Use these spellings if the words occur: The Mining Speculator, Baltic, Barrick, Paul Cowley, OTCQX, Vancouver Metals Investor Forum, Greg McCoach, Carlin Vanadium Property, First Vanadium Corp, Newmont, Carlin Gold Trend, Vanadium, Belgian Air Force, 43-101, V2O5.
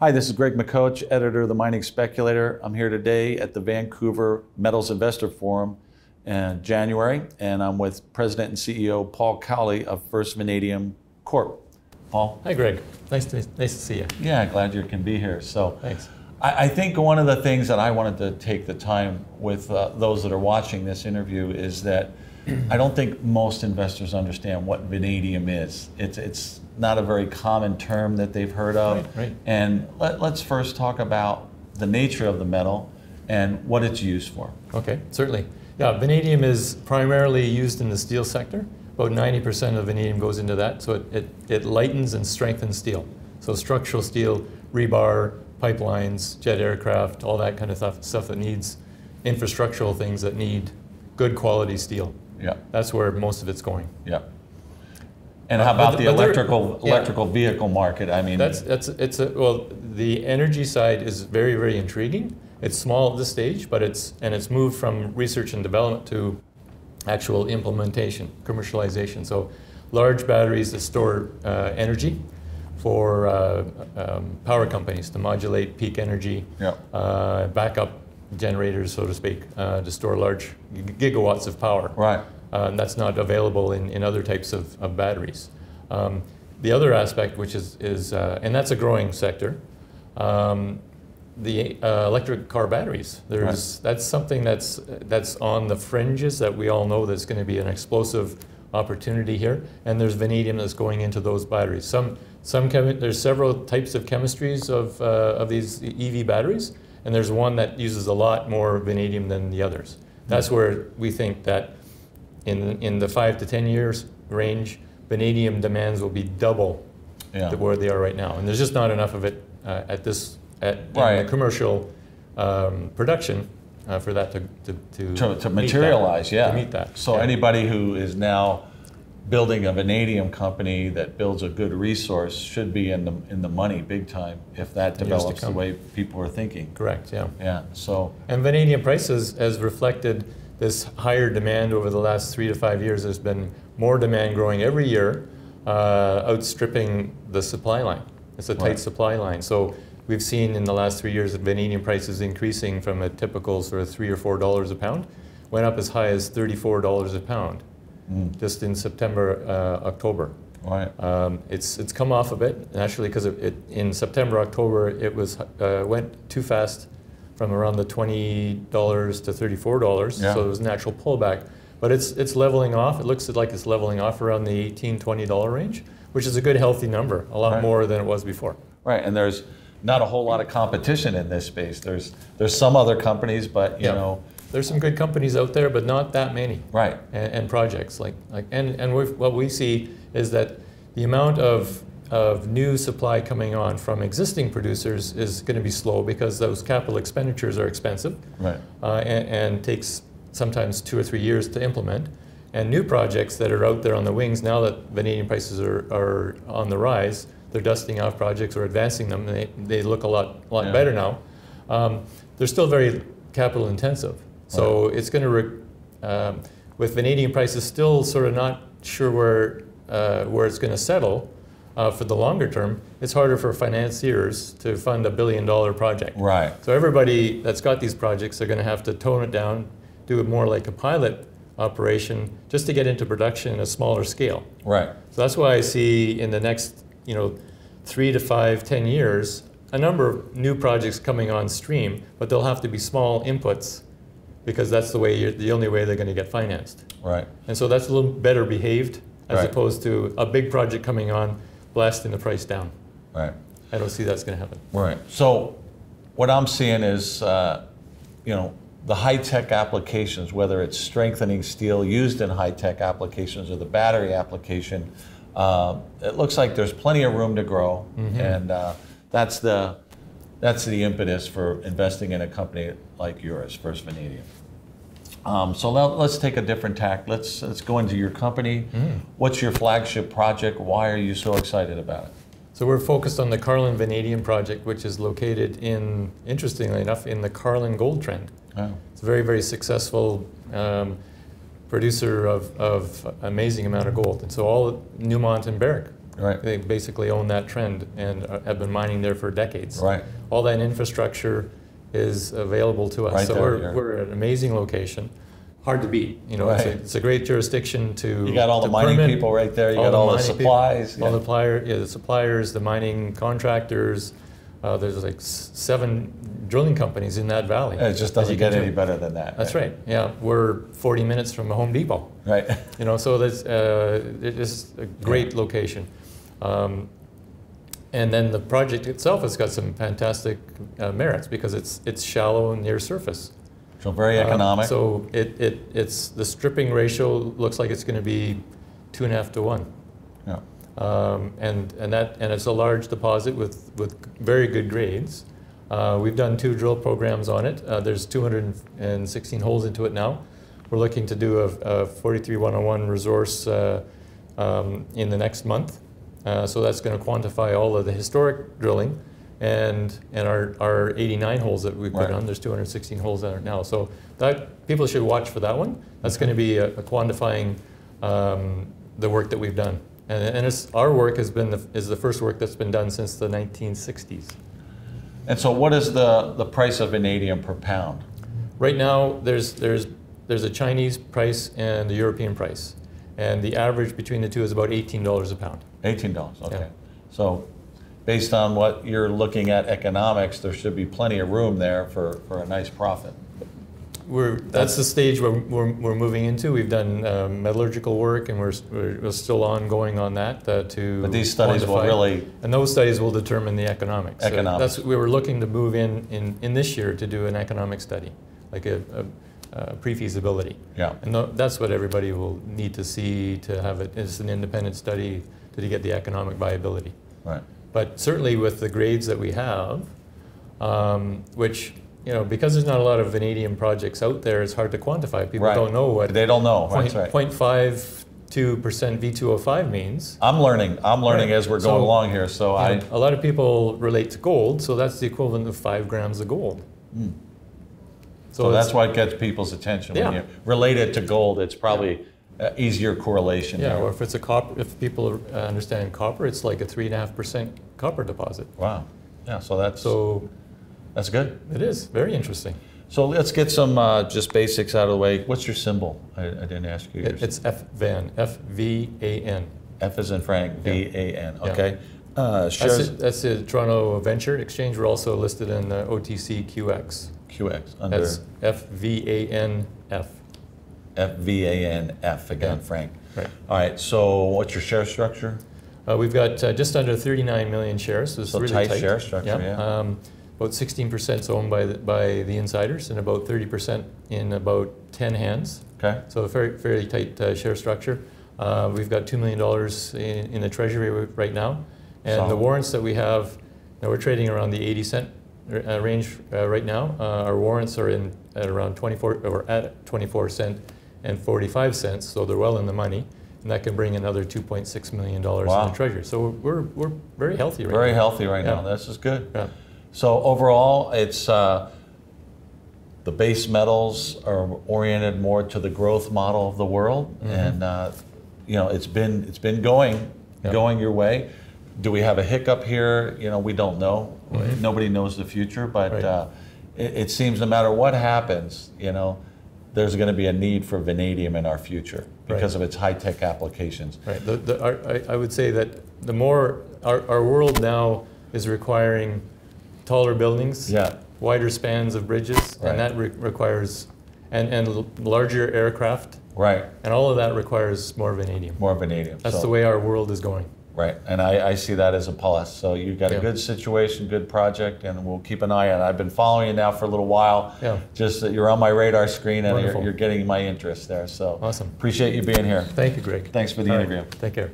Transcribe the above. Hi, this is Greg McCoach, editor of The Mining Speculator. I'm here today at the Vancouver Metals Investor Forum in January, and I'm with President and CEO Paul Cowley of First Vanadium Corp. Paul? Hi, Greg. Nice to see you. Yeah, glad you can be here. So, thanks. I think one of the things that I wanted to take the time with those that are watching this interview is that I don't think most investors understand what vanadium is. It's not a very common term that they've heard of. Right. And let's first talk about the nature of the metal and what it's used for. Okay, certainly. Yeah, vanadium is primarily used in the steel sector. About 90% of vanadium goes into that, so it lightens and strengthens steel. So structural steel, rebar, pipelines, jet aircraft, all that kind of stuff that needs infrastructural things that need good quality steel. Yeah, that's where most of it's going. Yeah. And how about the electrical vehicle market? I mean, well, the energy side is very, very intriguing. It's small at this stage, but it's moved from research and development to actual implementation, commercialization. So, large batteries that store energy for power companies to modulate peak energy, yeah. Backup generators, so to speak, to store large gigawatts of power. Right. And that's not available in other types of batteries. The other aspect, which is and that's a growing sector, the electric car batteries. There's, right. That's something that's on the fringes that we all know that's going to be an explosive opportunity here. And there's vanadium that's going into those batteries. There's several types of chemistries of these EV batteries, and there's one that uses a lot more vanadium than the others. That's where we think that in the 5 to 10 years range, vanadium demands will be double where they are right now, and there's just not enough of it in the commercial production for that to materialize. To meet that. So anybody who is now building a vanadium company that builds a good resource should be in the money big time if that develops the way people are thinking. Correct. Yeah. Yeah. So and vanadium prices as reflected. This higher demand over the last 3 to 5 years, there's been more demand growing every year, outstripping the supply line. It's a tight supply line. So we've seen in the last 3 years that vanadium prices increasing from a typical sort of $3 or $4 a pound, went up as high as $34 a pound, just in September, October. Right. It's come off a bit naturally because in September, October it was went too fast. From around the $20 to $34, so it was a natural pullback. But it's leveling off. It looks like it's leveling off around the $18, $20 range, which is a good healthy number, a lot more than it was before. Right, and there's not a whole lot of competition in this space. There's some other companies, but you know. There's some good companies out there, but not that many. Right. And projects, what we see is that the amount of new supply coming on from existing producers is going to be slow because those capital expenditures are expensive, and takes sometimes 2 or 3 years to implement. And new projects that are out there on the wings, now that vanadium prices are on the rise, they're dusting off projects or advancing them, and they look a lot better now. They're still very capital intensive. So it's going to, with vanadium prices still sort of not sure where it's going to settle, for the longer term, it's harder for financiers to fund a $1 billion project. Right. So everybody that's got these projects, they're going to have to tone it down, do it more like a pilot operation, just to get into production at a smaller scale. Right. So that's why I see in the next, 3 to 5, 10 years, a number of new projects coming on stream, but they'll have to be small inputs, because that's the only way they're going to get financed. Right. And so that's a little better behaved as opposed to a big project coming on. Blasting the price down. Right. I don't see that's going to happen. Right. So what I'm seeing is, the high-tech applications, whether it's strengthening steel used in high-tech applications or the battery application, it looks like there's plenty of room to grow, and that's the impetus for investing in a company like yours, First Vanadium. So now let's take a different tack. Let's go into your company. What's your flagship project? Why are you so excited about it? So we're focused on the Carlin Vanadium project, which is located in, interestingly enough, in the Carlin Gold Trend. Oh. It's a very, very successful producer of amazing amount of gold. And so all Newmont and Barrick Right. They basically own that trend and have been mining there for decades. Right. All that infrastructure is available to us. Right, so we're at an amazing location. Hard to beat. You know, right. It's a great jurisdiction to. You got all the mining permit. People right there. You all got the all the supplies. Yeah. All the suppliers, the mining contractors. There's like 7 drilling companies in that valley. It just doesn't get any better than that. That's right. Yeah, we're 40 minutes from a Home Depot. Right. You know, so that's it is a great location. And then the project itself has got some fantastic merits because it's shallow and near surface. So very economic. So it's the stripping ratio looks like it's going to be 2.5 to 1. Yeah. And it's a large deposit with very good grades. We've done 2 drill programs on it. There's 216 holes into it now. We're looking to do a 43-101 resource in the next month. So that's going to quantify all of the historic drilling and our 89 holes that we put on. There's 216 holes on it now. So that people should watch for that one. That's going to be a quantifying the work that we've done. And it's, our work has been the first work that's been done since the 1960s. And so what is the price of vanadium per pound? Right now there's a Chinese price and a European price. And the average between the two is about $18 a pound. $18, okay. Yeah. So based on what you're looking at economics, there should be plenty of room there for a nice profit. That's the stage we're moving into. We've done metallurgical work, and we're still ongoing on that to. But these studies will really. And those studies will determine the economics. Economics. So we were looking to move in this year to do an economic study, like a pre-feasibility. Yeah. And that's what everybody will need to see to have it. It's an independent study to get the economic viability. Right. But certainly with the grades that we have, which. You know, because there's not a lot of vanadium projects out there, it's hard to quantify. People don't know what they don't know. 0.52% V2O5 means. I'm learning. I'm learning as we're going along here. So a lot of people relate to gold, so that's the equivalent of 5 grams of gold. Mm. So that's why it gets people's attention. Yeah. When you relate it to gold, it's probably easier correlation. Yeah, there. Or if it's a copper, if people understand copper, it's like a 3.5% copper deposit. Wow. Yeah. So that's so. That's good. It is. Very interesting. So let's get some just basics out of the way. What's your symbol? I didn't ask you. It's F-Van. F-V-A-N. F as in Frank. V-A-N. Okay. Yeah. Shares. That's the Toronto Venture Exchange. We're also listed in the OTCQX. QX. Under. That's F-V-A-N-F. F-V-A-N-F. Again, Frank. Right. All right. So what's your share structure? We've got just under 39 million shares. So it's really tight share structure, yeah. About 16% is owned by the insiders, and about 30% in about 10 hands. Okay. So a fairly tight share structure. We've got $2 million in the treasury right now, and the warrants that we have, now we're trading around the 80-cent range right now. Our warrants are in at around 24 cents and 45 cents, so they're well in the money, and that can bring another $2.6 million in the treasury. So we're very healthy right now. Very healthy right now. This is good. Yeah. So overall, it's the base metals are oriented more to the growth model of the world, and you know it's been going your way. Do we have a hiccup here? You know, we don't know. Nobody knows the future, but it seems no matter what happens, you know, there's going to be a need for vanadium in our future because of its high-tech applications. Right. I would say that the more our world now is requiring. Taller buildings, wider spans of bridges, and that requires, and larger aircraft, and all of that requires more vanadium. More vanadium. That's the way our world is going. Right, and I see that as a plus. So you've got a good situation, good project, and we'll keep an eye on it. I've been following you now for a little while. Yeah. Just that you're on my radar screen, and you're getting my interest there. So awesome. Appreciate you being here. Thank you, Greg. Thanks for the interview. Take care.